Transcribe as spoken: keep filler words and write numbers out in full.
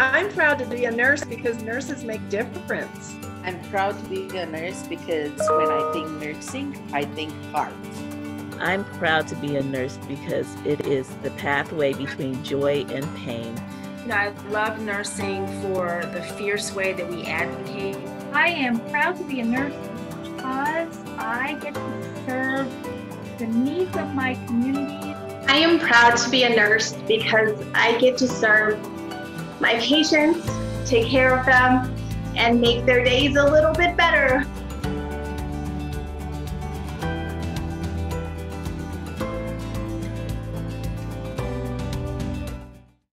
I'm proud to be a nurse because nurses make a difference. I'm proud to be a nurse because when I think nursing, I think heart. I'm proud to be a nurse because it is the pathway between joy and pain. I love nursing for the fierce way that we advocate. I am proud to be a nurse because I get to serve the needs of my community. I am proud to be a nurse because I get to serve my patients, take care of them, and make their days a little bit better.